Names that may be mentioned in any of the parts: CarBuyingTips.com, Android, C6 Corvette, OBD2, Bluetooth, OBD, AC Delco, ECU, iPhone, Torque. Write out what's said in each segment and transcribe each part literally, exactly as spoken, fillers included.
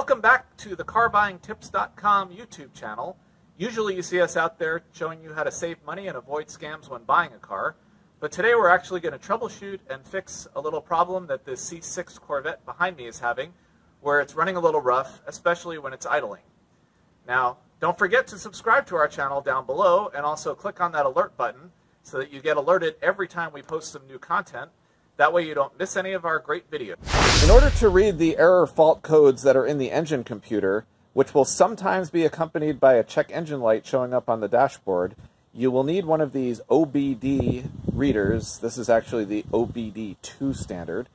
Welcome back to the car buying tips dot com YouTube channel. Usually you see us out there showing you how to save money and avoid scams when buying a car, but today we're actually going to troubleshoot and fix a little problem that this C six Corvette behind me is having, where it's running a little rough, especially when it's idling. Now, don't forget to subscribe to our channel down below and also click on that alert button so that you get alerted every time we post some new content. That way you don't miss any of our great videos. In order to read the error fault codes that are in the engine computer, which will sometimes be accompanied by a check engine light showing up on the dashboard, you will need one of these O B D readers. This is actually the O B D two standard.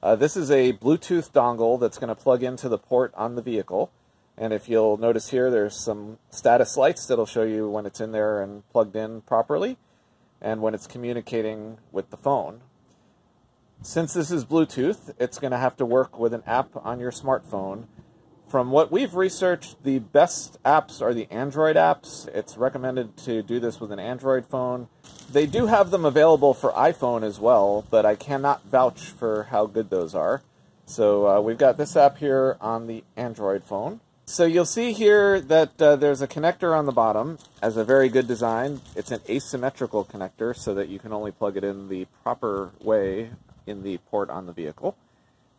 Uh, this is a Bluetooth dongle that's going to plug into the port on the vehicle. And if you'll notice here, there's some status lights that'll show you when it's in there and plugged in properly, and when it's communicating with the phone. Since this is Bluetooth, it's going to have to work with an app on your smartphone. From what we've researched, the best apps are the Android apps. It's recommended to do this with an Android phone. They do have them available for iPhone as well, but I cannot vouch for how good those are. So uh, we've got this app here on the Android phone. So you'll see here that uh, there's a connector on the bottom as a very good design. It's an asymmetrical connector so that you can only plug it in the proper way in the port on the vehicle.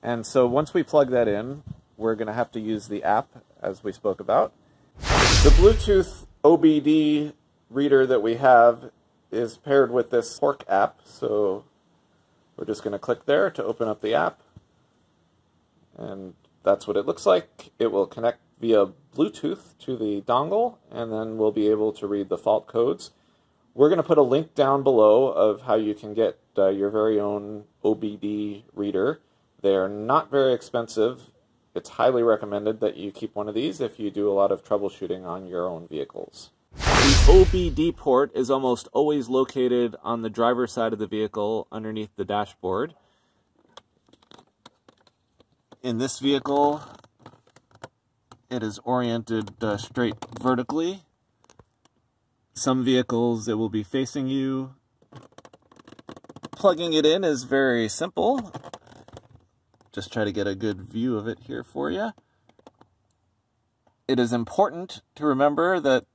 And so once we plug that in, we're going to have to use the app as we spoke about. The Bluetooth O B D reader that we have is paired with this Torque app, so we're just going to click there to open up the app, and that's what it looks like. It will connect via Bluetooth to the dongle, and then we'll be able to read the fault codes. We're going to put a link down below of how you can get uh, your very own O B D reader. They are not very expensive. It's highly recommended that you keep one of these if you do a lot of troubleshooting on your own vehicles. The O B D port is almost always located on the driver's side of the vehicle underneath the dashboard. In this vehicle, it is oriented uh, straight vertically. Some vehicles, it will be facing you. Plugging it in is very simple. Just try to get a good view of it here for you. It is important to remember that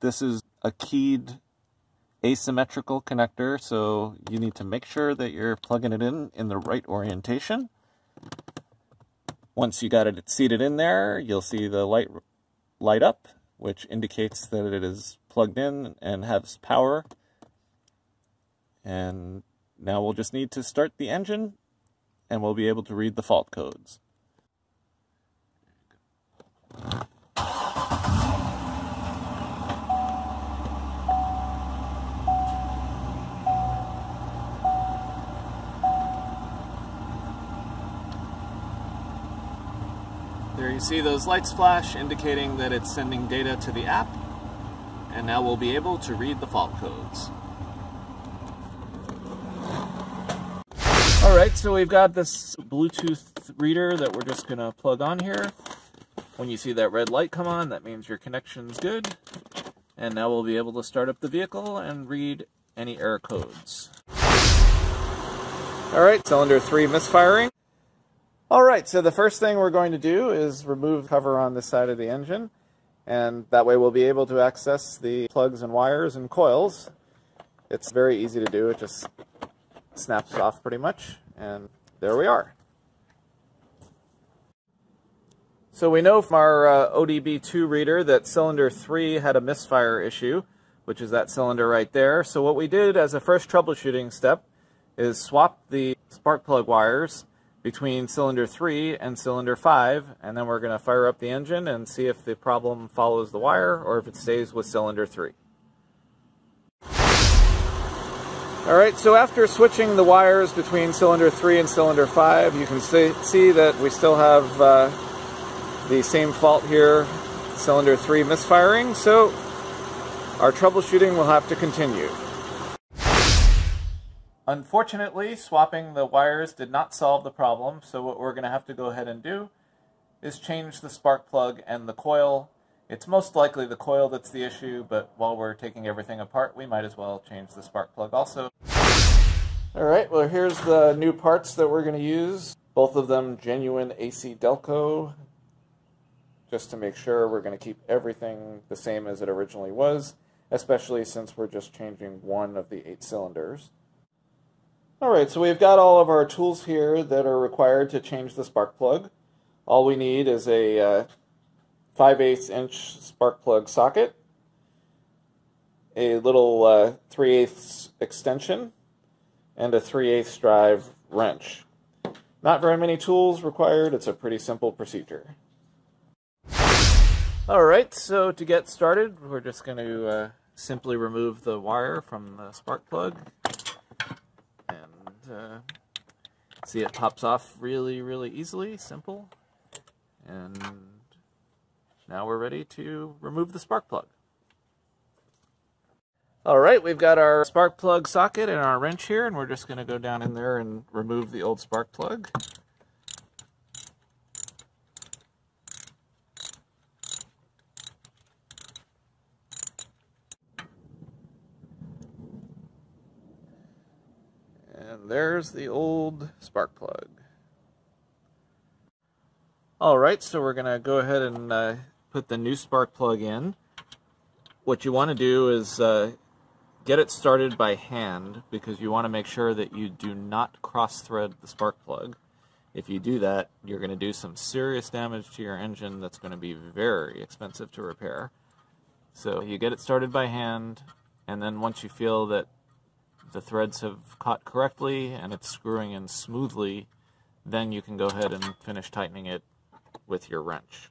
this is a keyed asymmetrical connector, so you need to make sure that you're plugging it in in the right orientation. Once you got it seated in there, you'll see the light light up, which indicates that it is plugged in and has power. And now we'll just need to start the engine and we'll be able to read the fault codes. There you see those lights flash, indicating that it's sending data to the app. And now we'll be able to read the fault codes. All right, so we've got this Bluetooth reader that we're just gonna plug on here. When you see that red light come on, that means your connection's good. And now we'll be able to start up the vehicle and read any error codes. All right, cylinder three misfiring. All right, so the first thing we're going to do is remove cover on this side of the engine. And that way we'll be able to access the plugs and wires and coils. It's very easy to do. It just snaps off pretty much, and there we are. So we know from our uh, O B D two reader that cylinder three had a misfire issue, which is that cylinder right there. So what we did as a first troubleshooting step is swap the spark plug wires between cylinder three and cylinder five, and then we're going to fire up the engine and see if the problem follows the wire or if it stays with cylinder three. Alright, so after switching the wires between cylinder three and cylinder five, you can see that we still have uh, the same fault here, cylinder three misfiring, so our troubleshooting will have to continue. Unfortunately, swapping the wires did not solve the problem, so what we're going to have to go ahead and do is change the spark plug and the coil. It's most likely the coil that's the issue, but while we're taking everything apart, we might as well change the spark plug also. All right, well, here's the new parts that we're going to use. Both of them genuine A C Delco. just to make sure we're going to keep everything the same as it originally was, especially since we're just changing one of the eight cylinders. Alright, so we've got all of our tools here that are required to change the spark plug. All we need is a uh, five eighths inch spark plug socket, a little uh, three eighths extension, and a three eighths drive wrench. Not very many tools required, it's a pretty simple procedure. Alright, so to get started, we're just going to uh, simply remove the wire from the spark plug. Uh, see, it pops off really, really easily, simple. And now we're ready to remove the spark plug. Alright, we've got our spark plug socket and our wrench here, and we're just going to go down in there and remove the old spark plug. And there's the old spark plug. Alright, so we're going to go ahead and uh, put the new spark plug in. What you want to do is uh, get it started by hand, because you want to make sure that you do not cross-thread the spark plug. If you do that, you're going to do some serious damage to your engine that's going to be very expensive to repair. So you get it started by hand, and then once you feel that the threads have caught correctly and it's screwing in smoothly, then you can go ahead and finish tightening it with your wrench.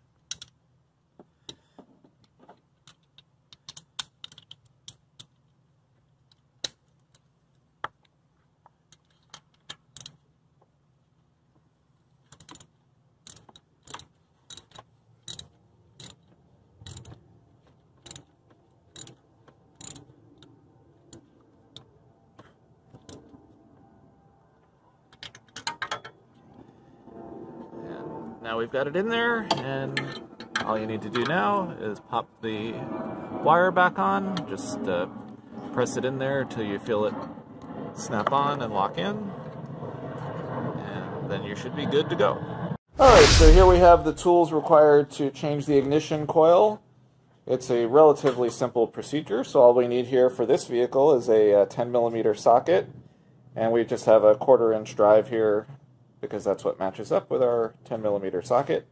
Now we've got it in there, and all you need to do now is pop the wire back on. Just uh, press it in there until you feel it snap on and lock in, and then you should be good to go. Alright, so here we have the tools required to change the ignition coil. It's a relatively simple procedure, so all we need here for this vehicle is a ten millimeter socket, and we just have a quarter inch drive here, because that's what matches up with our ten millimeter socket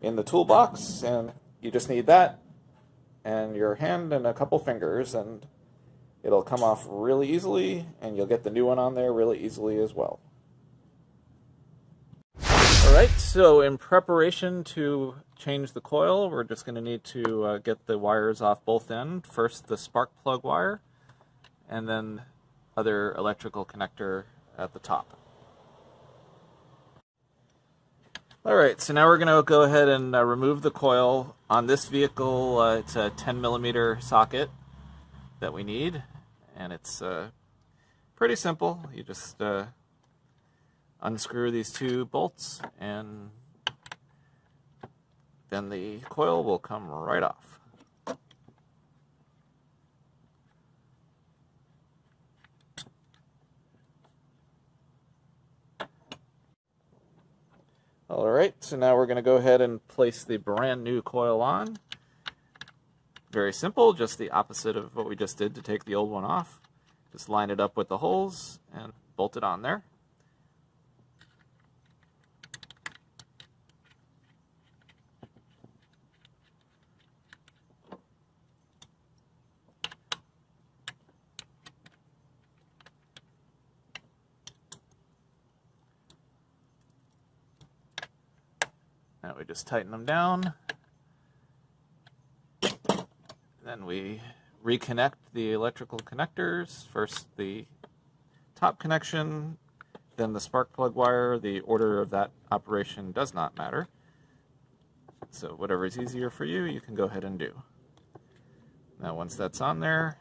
in the toolbox, and you just need that and your hand and a couple fingers, and it'll come off really easily, and you'll get the new one on there really easily as well. Alright, so in preparation to change the coil, we're just going to need to uh, get the wires off both ends. First the spark plug wire, and then other electrical connector at the top. Alright, so now we're going to go ahead and uh, remove the coil. On this vehicle, uh, it's a ten millimeter socket that we need, and it's uh, pretty simple. You just uh, unscrew these two bolts, and then the coil will come right off. Alright, so now we're going to go ahead and place the brand new coil on. Very simple, just the opposite of what we just did to take the old one off. Just line it up with the holes and bolt it on there. Now we just tighten them down, then we reconnect the electrical connectors, first the top connection, then the spark plug wire. The order of that operation does not matter, so whatever is easier for you, you can go ahead and do. Now once that's on there,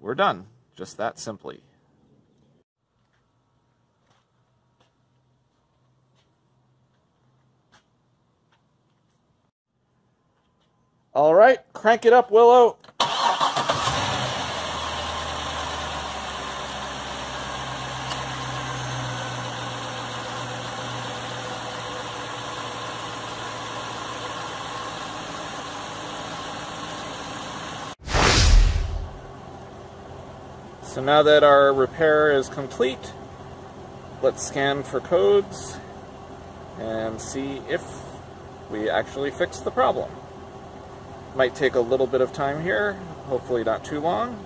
we're done, just that simply. All right, crank it up, Willow. So now that our repair is complete, let's scan for codes and see if we actually fixed the problem. Might take a little bit of time here, hopefully not too long,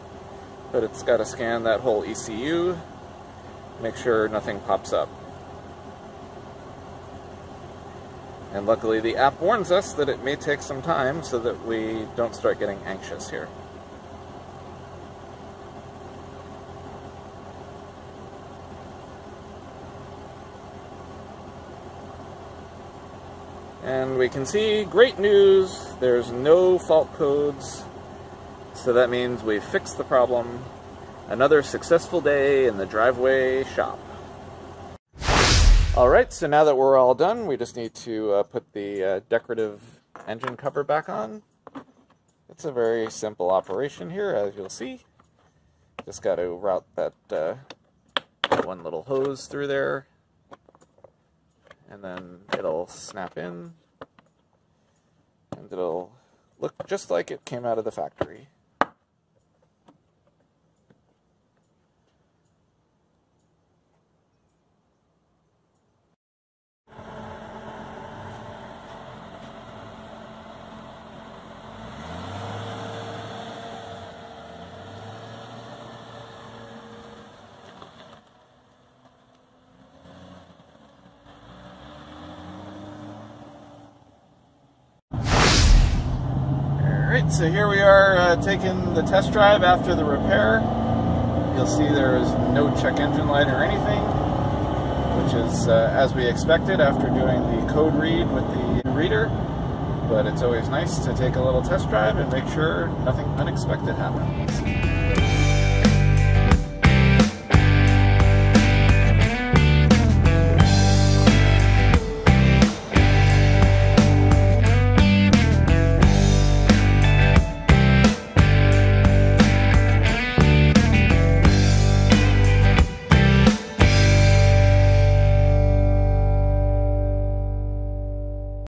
but it's got to scan that whole E C U, make sure nothing pops up. And luckily the app warns us that it may take some time so that we don't start getting anxious here. And we can see, great news, there's no fault codes, so that means we've fixed the problem. Another successful day in the driveway shop. Alright, so now that we're all done, we just need to uh, put the uh, decorative engine cover back on. It's a very simple operation here, as you'll see. Just got to route that, uh, that one little hose through there, and then it'll snap in, and it'll look just like it came out of the factory. So here we are uh, taking the test drive after the repair. You'll see there is no check engine light or anything, which is uh, as we expected after doing the code read with the reader, but it's always nice to take a little test drive and make sure nothing unexpected happens.